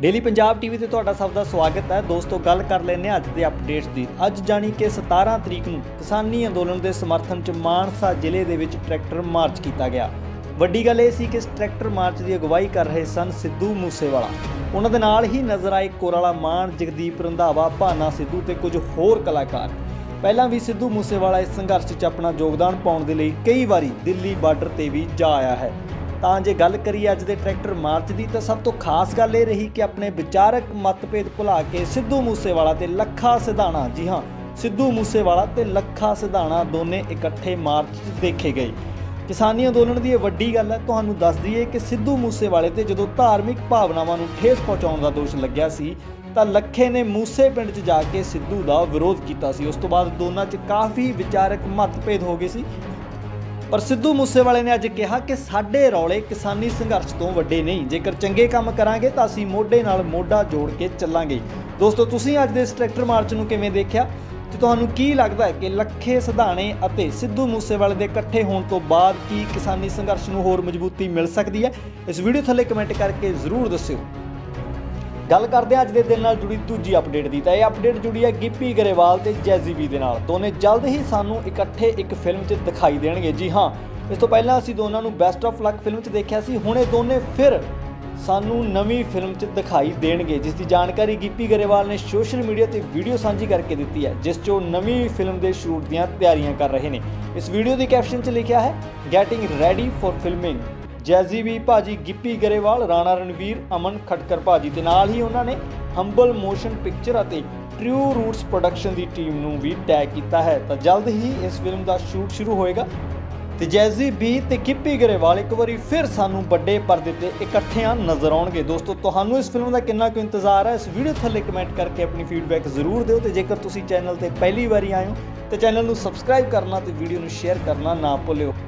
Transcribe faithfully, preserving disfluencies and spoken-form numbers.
Daily Punjab TV ते तुहाडा सब दा स्वागत है दोस्तों। गल कर लैंदे अज दे अपडेट्स दी। अज जानी कि सतारह तरीक नूं किसानी अंदोलन दे समर्थन च मानसा जिले दे विच ट्रैक्टर मार्च कीता गया। वड्डी गल इह सी कि इस ट्रैक्टर मार्च दी अगवाई कर रहे सन सिद्धू मूसेवाला, उन्हां दे नाल ही नज़र आए कोराला मान, जगदीप रंधावा, भाना सिद्धू ते कुछ होर कलाकार। पहलां भी सिद्धू मूसेवाला इस संघर्ष च अपना योगदान पाउण दे लई कई वारी दिल्ली बार्डर ते भी जा आया है। ਤਾਂ ਜੇ ਗੱਲ ਕਰੀਏ ਅੱਜ ਦੇ ਟਰੈਕਟਰ ਮਾਰਚ ਦੀ ਤਾਂ ਸਭ ਤੋਂ ਖਾਸ ਗੱਲ ਇਹ ਰਹੀ ਕਿ ਆਪਣੇ ਵਿਚਾਰਕ ਮਤਭੇਦ ਭੁਲਾ ਕੇ ਸਿੱਧੂ ਮੂਸੇਵਾਲਾ ਤੇ ਲੱਖਾ ਸਿਧਾਣਾ, ਜੀ ਹਾਂ ਸਿੱਧੂ ਮੂਸੇਵਾਲਾ ਤੇ ਲੱਖਾ ਸਿਧਾਣਾ ਦੋਨੇ ਇਕੱਠੇ ਮਾਰਚ 'ਚ ਦੇਖੇ ਗਏ। ਕਿਸਾਨੀ ਅੰਦੋਲਨ ਦੀ ਇਹ ਵੱਡੀ ਗੱਲ ਹੈ। ਤੁਹਾਨੂੰ ਦੱਸ ਦਈਏ ਕਿ ਸਿੱਧੂ ਮੂਸੇਵਾਲੇ ਤੇ ਜਦੋਂ ਧਾਰਮਿਕ ਭਾਵਨਾਵਾਂ ਨੂੰ ਠੇਸ ਪਹੁੰਚਾਉਣ ਦਾ ਦੋਸ਼ ਲੱਗਿਆ ਸੀ ਤਾਂ ਲੱਖੇ ਨੇ ਮੂਸੇ ਪਿੰਡ 'ਚ ਜਾ ਕੇ ਸਿੱਧੂ ਦਾ ਵਿਰੋਧ ਕੀਤਾ ਸੀ। ਉਸ ਤੋਂ ਬਾਅਦ ਦੋਨਾਂ 'ਚ ਕਾਫੀ ਵਿਚਾਰਕ ਮਤਭੇਦ ਹੋ ਗਏ ਸੀ, पर सिद्धू मूसेवाले ने अज कहा कि साडे रौले किसानी संघर्ष तो वड्डे नहीं, जेकर चंगे काम करांगे तो असीं मोढे नाल मोढा जोड़ के चलांगे। दोस्तों तुसीं अज दे इस ट्रैक्टर मार्च नूं किवें देखिया ते तुहानूं की लगदा है कि लखे सिधाणे अते सिद्धू मूसेवाले दे इकट्ठे होण तो बाद की किसानी संघर्ष नूं होर मजबूती मिल सकदी है? इस वीडियो थले कमेंट करके जरूर दस्सिओ। गल करते हैं अज के दिन नाल जुड़ी दूजी अपडेट की। तो यह अपडेट जुड़ी है गिप्पी ग्रेवाल ते जैज़ी बी दे नाल। दोने जल्द ही सानू इकट्ठे एक फिल्म च दिखाई देणगे। जी हाँ, इस तो पहला असीं दोनों नू बैस्ट ऑफ लक फिल्म च देखिया सी, हुणे दोने फिर सानू नवी फिल्म च दिखाई देणगे, जिस दी जानकारी गिप्पी ग्रेवाल ने सोशल मीडिया ते वीडियो सांझी करके दित्ती है, जिस चो नवी फिल्म के शूट दीआं तैयारियां कर रहे हैं। इस वीडियो की कैप्शन च लिखा है getting ready for filming Jazzy B भाजी, गिप्पी ग्रेवाल, राणा रणवीर, अमन खटकर भाजी ते नाल ही उन्होंने हंबल मोशन पिक्चर अते ट्रू रूट्स प्रोडक्शन की टीम नूं भी टैग किया है। तो जल्द ही इस फिल्म का शूट शुरू होएगा ते जैज़ी बी ते गिप्पी ग्रेवाल एक बार फिर सानू बड़े पर्दे ते इकट्ठे नज़र आउणगे। दोस्तों तुहानूं इस फिल्म का कितना कोई इंतजार है? इस वीडियो थले कमेंट करके अपनी फीडबैक जरूर दिओ। ते जेकर तुसीं चैनल ते पहली बारी आए हो तो चैनल नूं सबसक्राइब करना ते वीडियो नूं शेयर करना ना भुल्लिओ।